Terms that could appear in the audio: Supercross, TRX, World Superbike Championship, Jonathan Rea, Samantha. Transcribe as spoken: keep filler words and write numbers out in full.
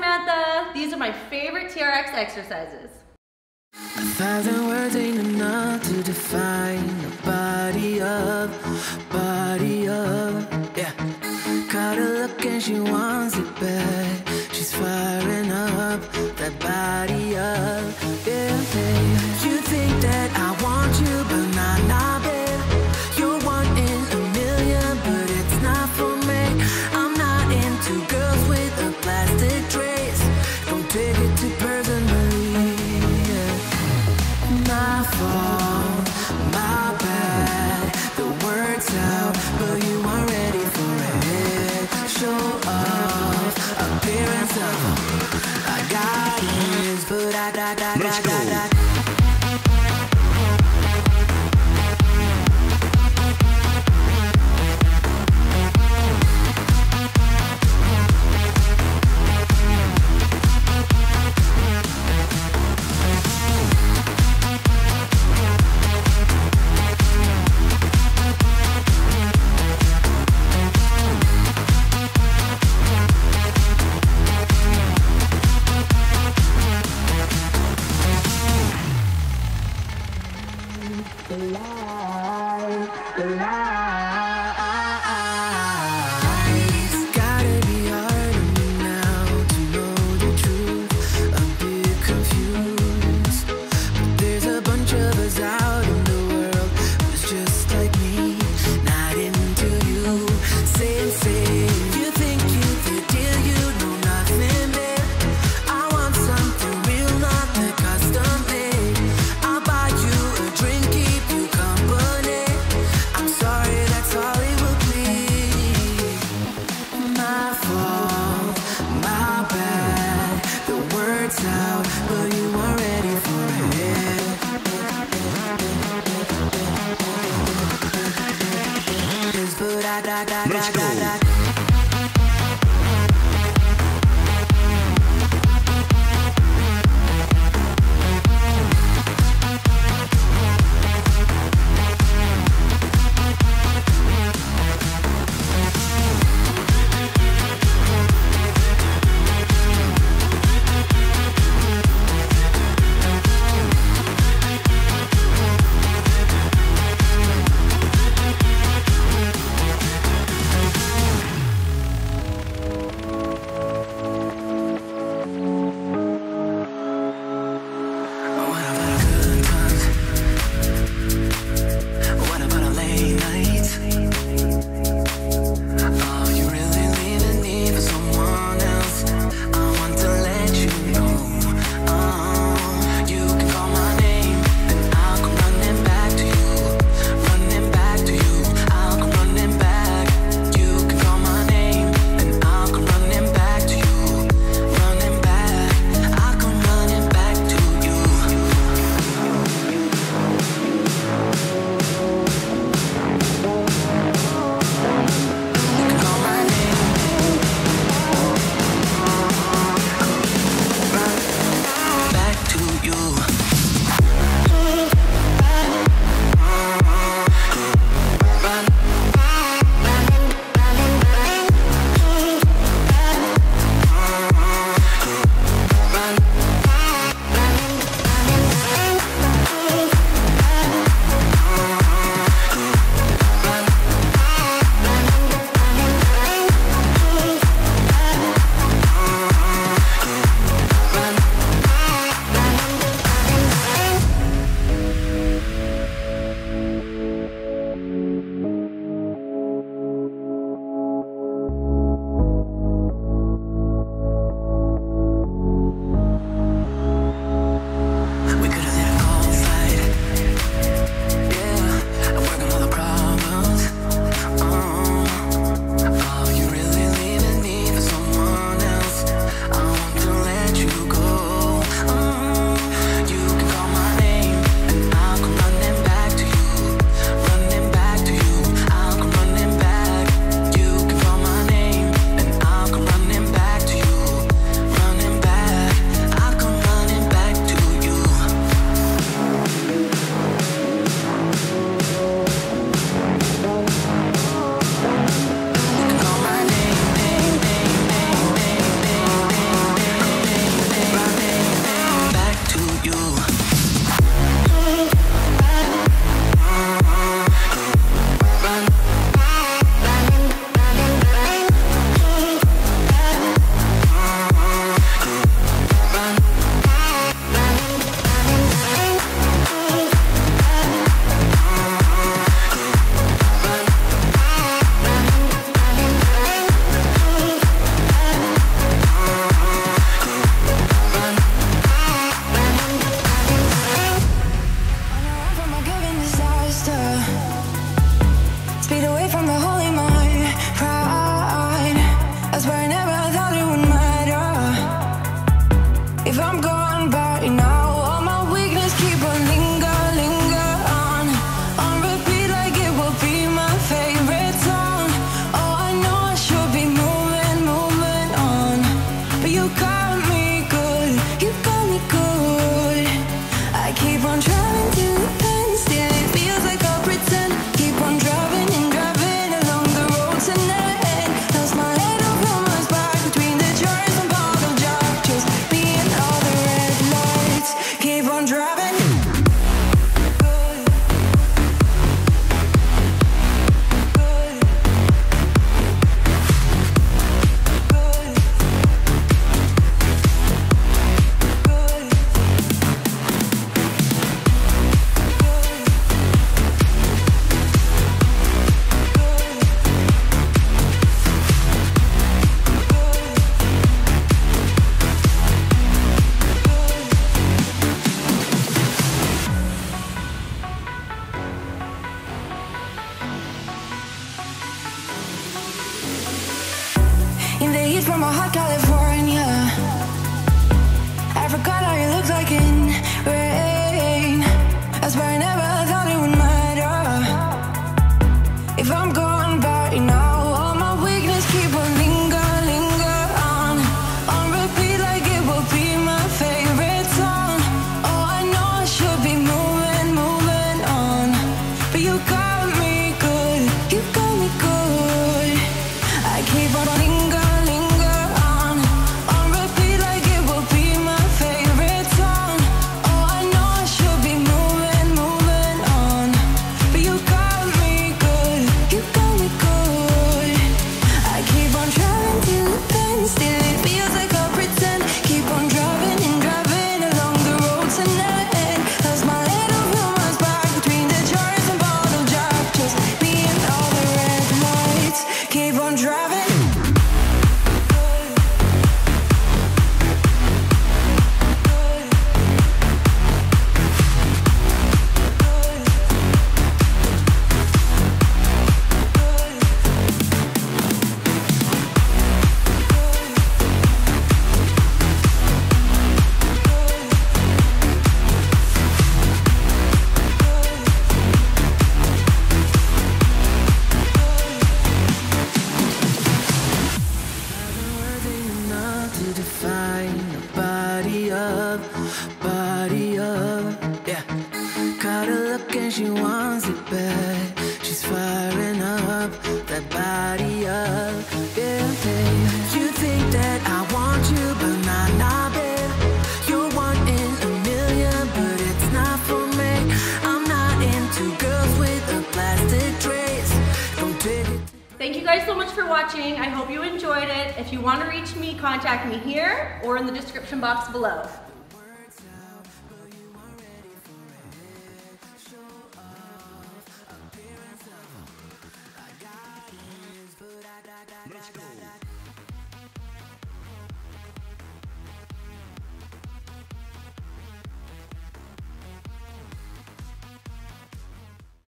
Samantha. These are my favorite T R X exercises. A thousand words ain't enough to define the body of, body of, yeah. Caught her look and she wants it back. She's firing up that body up, yeah, babe. You think that I want you, but not, not, babe. You're one in a million, but it's not for me. I'm not into girls with a plastic trace. Don't take it too personally, yeah. My fault, my bad. The word's out, but you are ready for it. Show off, appearance of I got it, but I got, got, got, got, got, got. find a body up, body up, yeah. Caught her look and she wants it back. She's firing up that body up, yeah, babe. You think that I want you, but not, nah, babe. You're one in a million, but it's not for me. I'm not into girls with a plastic trace. Don't dig it. Thank you guys so much for watching. I hope you enjoyed it. If you want to reach me, contact me here or in the description box below. Let's go.